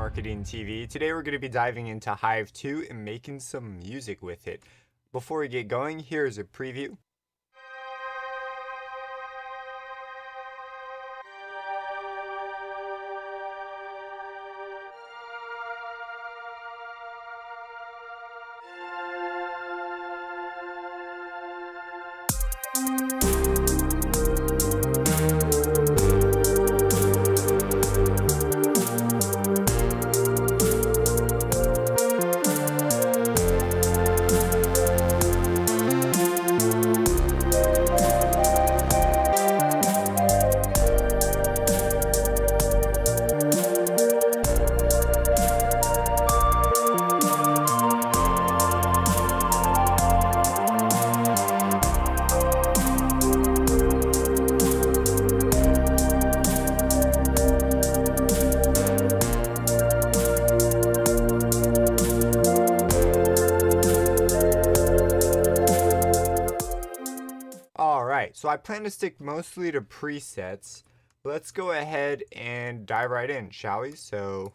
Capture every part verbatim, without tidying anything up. Marketing T V. Today we're going to be diving into Hive two and making some music with it. Before we get going, here's a preview. So I plan to stick mostly to presets. Let's go ahead and dive right in, shall we? So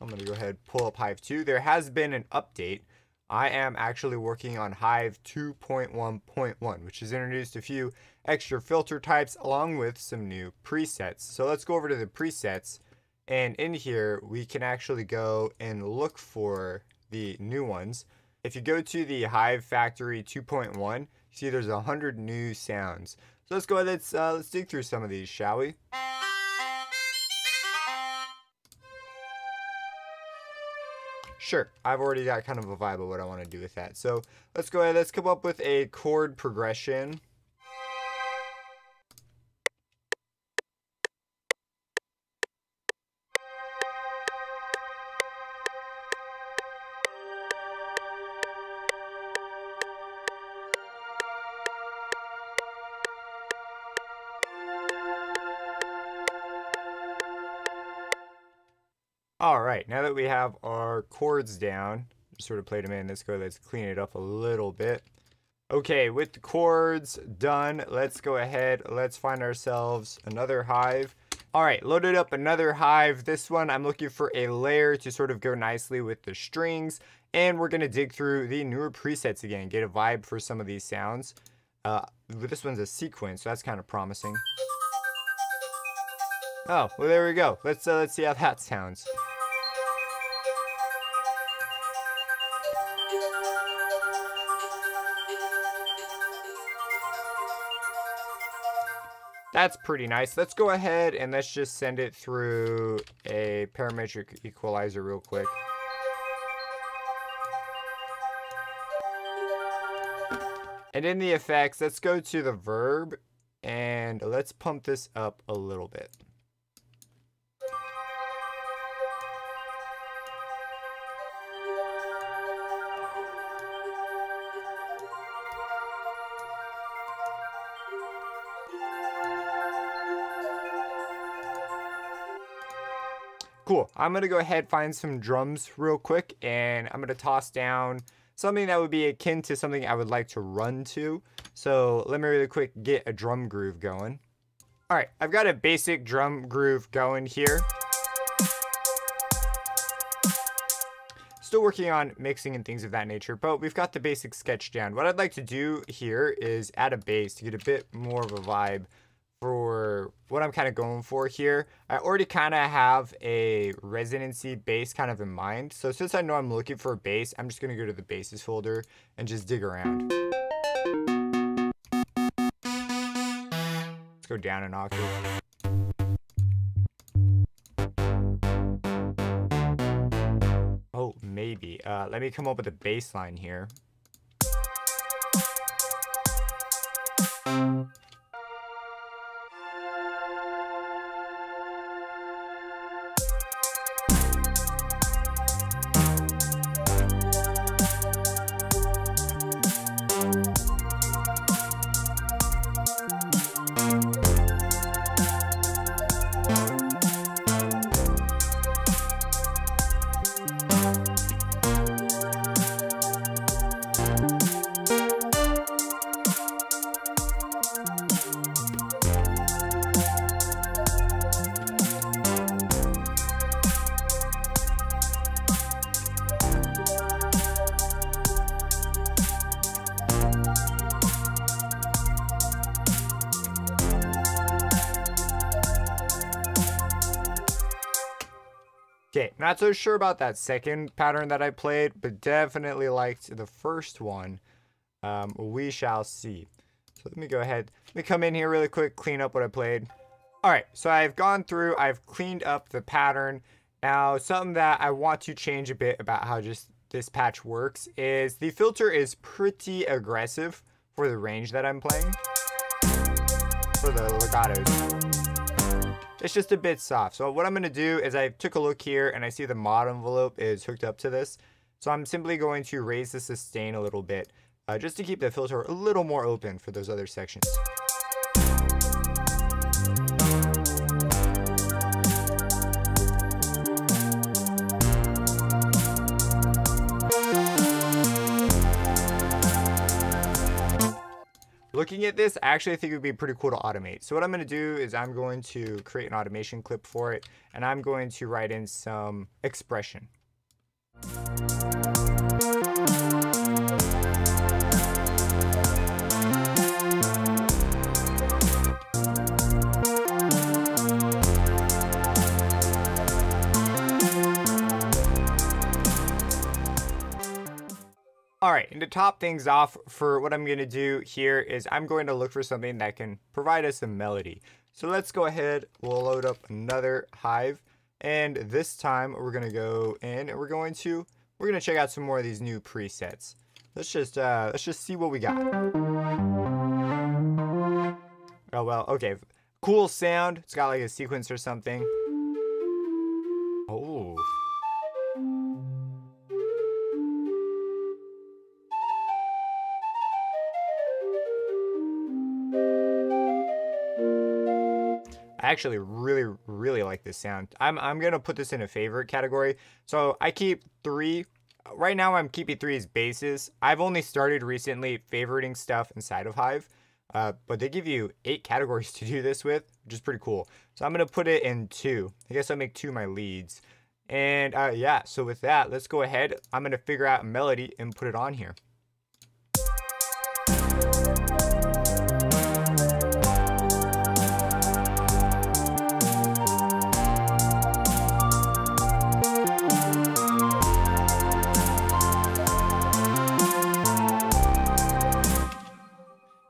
I'm going to go ahead and pull up Hive two. There has been an update. I am actually working on Hive two point one point one, which has introduced a few extra filter types along with some new presets. So let's go over to the presets, and in here we can actually go and look for the new ones. If you go to the Hive Factory two point one, see, there's a hundred new sounds. So let's go ahead, let's, uh, let's dig through some of these, shall we? Sure, I've already got kind of a vibe of what I want to do with that. So let's go ahead, let's come up with a chord progression. All right, now that we have our chords down, just sort of played them in, let's go, let's clean it up a little bit. Okay, with the chords done, let's go ahead, let's find ourselves another Hive. All right, loaded up another Hive. This one, I'm looking for a layer to sort of go nicely with the strings, and we're gonna dig through the newer presets again, get a vibe for some of these sounds. Uh, this one's a sequence, so that's kind of promising. Oh, well, there we go. Let's, uh, let's see how that sounds. That's pretty nice. Let's go ahead and let's just send it through a parametric equalizer real quick. And in the effects, let's go to the verb and let's pump this up a little bit. Cool. I'm going to go ahead, find some drums real quick, and I'm going to toss down something that would be akin to something I would like to run to. So let me really quick get a drum groove going. All right, I've got a basic drum groove going here. Still working on mixing and things of that nature, but we've got the basic sketch down. What I'd like to do here is add a bass to get a bit more of a vibe for what I'm kind of going for here. I already kind of have a resonancy bass kind of in mind. So since I know I'm looking for a bass, I'm just going to go to the basses folder and just dig around. Let's go down an octave. Oh, maybe. Uh, let me come up with a bass line here. Okay, not so sure about that second pattern that I played, but definitely liked the first one. Um, we shall see. So let me go ahead. Let me come in here really quick, clean up what I played. All right, so I've gone through, I've cleaned up the pattern. Now, something that I want to change a bit about how just this patch works is the filter is pretty aggressive for the range that I'm playing. For the legatos. It's just a bit soft. So what I'm going to do is I took a look here and I see the mod envelope is hooked up to this. So I'm simply going to raise the sustain a little bit uh, just to keep the filter a little more open for those other sections. Looking at this, I actually think it would be pretty cool to automate. So what I'm going to do is I'm going to create an automation clip for it, and I'm going to write in some expression. All right, and to top things off for what I'm gonna do here is I'm going to look for something that can provide us a melody. So let's go ahead, we'll load up another Hive. And this time we're gonna go in and we're going to, we're gonna check out some more of these new presets. Let's just, uh, let's just see what we got. Oh, well, okay, cool sound. It's got like a sequence or something. Oh. I actually really, really like this sound. I'm, I'm going to put this in a favorite category. So I keep three. Right now I'm keeping three as bases. I've only started recently favoriting stuff inside of Hive. Uh, but they give you eight categories to do this with, which is pretty cool. So I'm going to put it in two. I guess I'll make two my leads. And uh, yeah, so with that, let's go ahead. I'm going to figure out a melody and put it on here.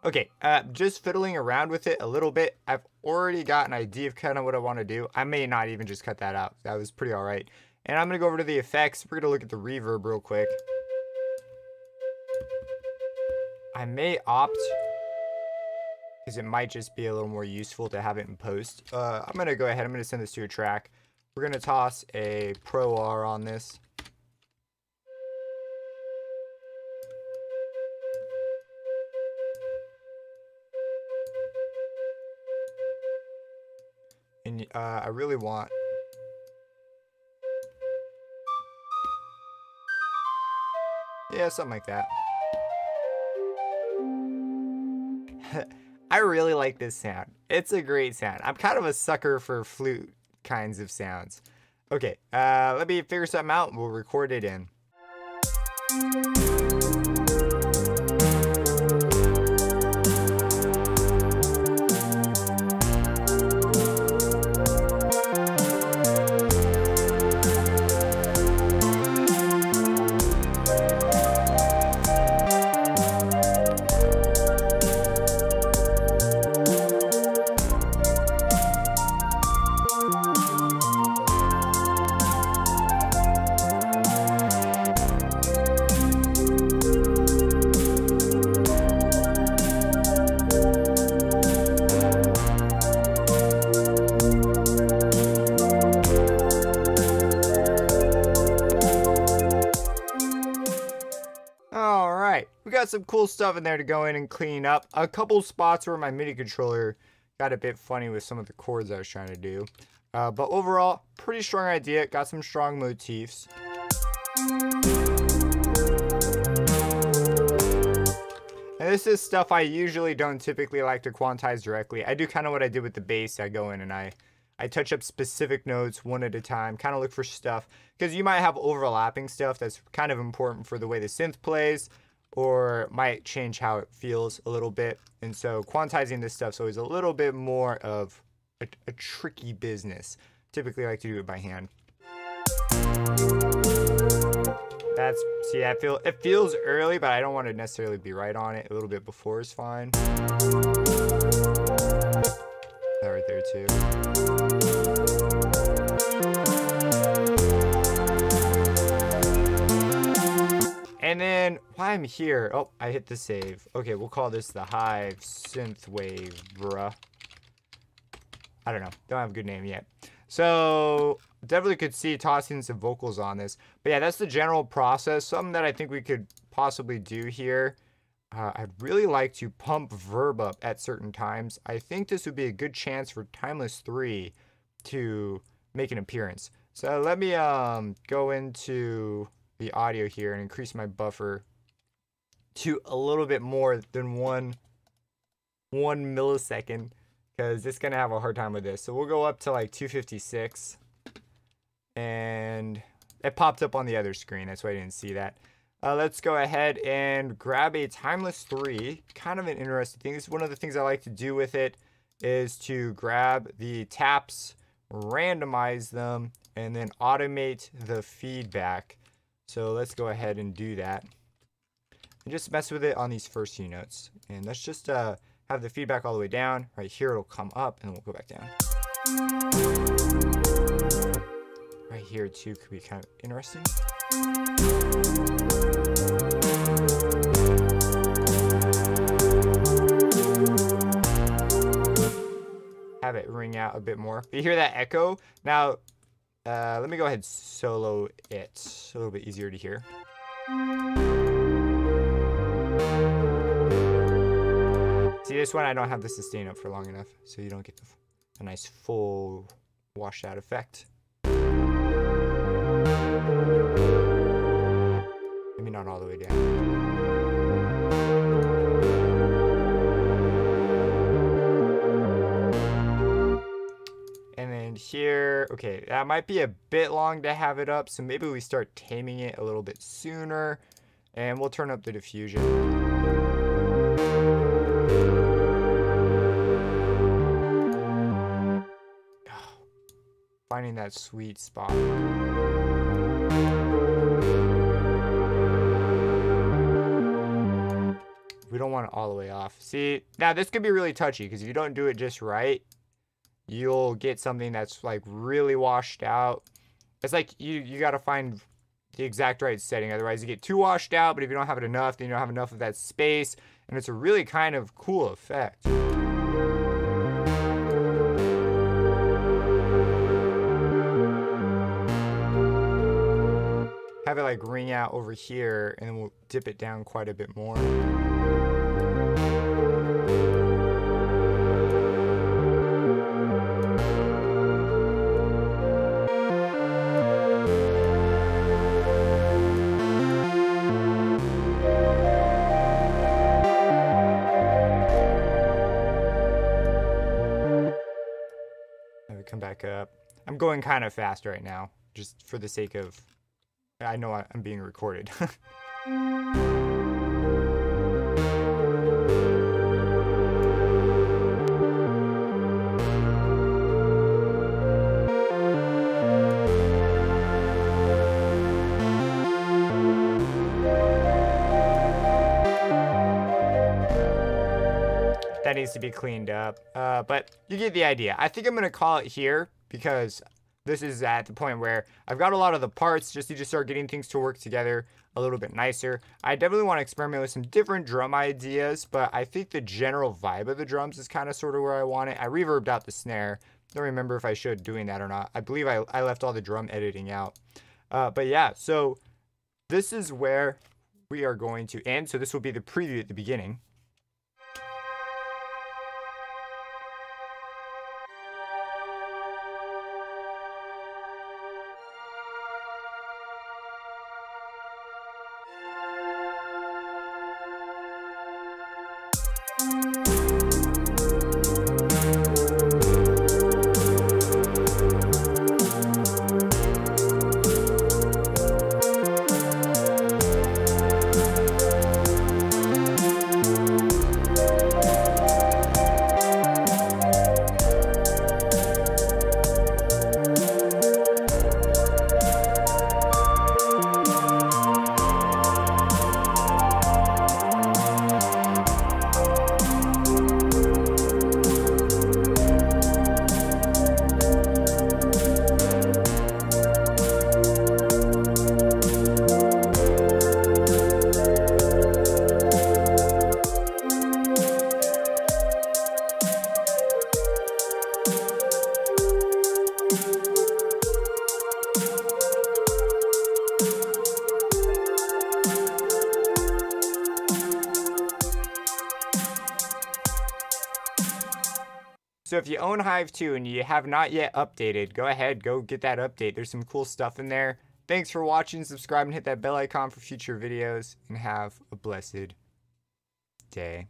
Okay, uh, just fiddling around with it a little bit, I've already got an idea of kind of what I want to do. I may not even just cut that out. That was pretty all right. And I'm going to go over to the effects. We're going to look at the reverb real quick. I may opt, because it might just be a little more useful to have it in post. Uh, I'm going to go ahead. I'm going to send this to a track. We're going to toss a Pro-R on this. And uh, I really want. Yeah, something like that. I really like this sound. It's a great sound. I'm kind of a sucker for flute kinds of sounds. Okay, uh, let me figure something out and we'll record it in. Some cool stuff in there to go in and clean up. A couple spots where my MIDI controller got a bit funny with some of the chords I was trying to do. Uh, but overall, pretty strong idea. Got some strong motifs. And this is stuff I usually don't typically like to quantize directly. I do kind of what I did with the bass. I go in and I, I touch up specific notes one at a time. Kind of look for stuff. Because you might have overlapping stuff that's kind of important for the way the synth plays, or might change how it feels a little bit. And so quantizing this stuff is always a little bit more of a, a tricky business. Typically I like to do it by hand. That's, see, I feel, it feels early, but I don't want to necessarily be right on it. A little bit before is fine. That right there too. And then while I'm here, oh, I hit the save. Okay, we'll call this the Hive Synthwave, bruh. I don't know, don't have a good name yet. So definitely could see tossing some vocals on this, but yeah, that's the general process. Something that I think we could possibly do here. Uh, I'd really like to pump verb up at certain times. I think this would be a good chance for Timeless three to make an appearance. So let me um, go into the audio here and increase my buffer to a little bit more than one, one millisecond. Because it's going to have a hard time with this. So we'll go up to like two fifty-six. And it popped up on the other screen. That's why I didn't see that. Uh, let's go ahead and grab a Timeless three. Kind of an interesting thing. This is one of the things I like to do with it. Is to grab the taps, randomize them, and then automate the feedback. So let's go ahead and do that. And just mess with it on these first few notes. And that's just... Uh, have the feedback all the way down. Right here it'll come up and then we'll go back down. Right here too could be kind of interesting. Have it ring out a bit more. You hear that echo? Now, uh, let me go ahead and solo it. It's a little bit easier to hear. See, this one I don't have the sustain up for long enough, so you don't get the, a nice full washed out effect. Maybe not all the way down. And then here, okay, that might be a bit long to have it up, so maybe we start taming it a little bit sooner, and we'll turn up the diffusion. Finding that sweet spot. We don't want it all the way off. See, now this could be really touchy because if you don't do it just right, you'll get something that's like really washed out. It's like you, you got to find the exact right setting. Otherwise you get too washed out, but if you don't have it enough, then you don't have enough of that space. And it's a really kind of cool effect. Have it like ring out over here and then we'll dip it down quite a bit more. Let me come back up. I'm going kind of fast right now, just for the sake of I know I'm being recorded. That needs to be cleaned up, uh, but you get the idea. I think I'm gonna call it here because this is at the point where I've got a lot of the parts, just to just start getting things to work together a little bit nicer. I definitely want to experiment with some different drum ideas, but I think the general vibe of the drums is kind of sort of where I want it. I reverbed out the snare. Don't remember if I should doing that or not. I believe I, I left all the drum editing out. Uh, but yeah, so this is where we are going to end. So this will be the preview at the beginning. Thank you. So if you own Hive two and you have not yet updated, go ahead, go get that update. There's some cool stuff in there. Thanks for watching, subscribe, and hit that bell icon for future videos, and have a blessed day.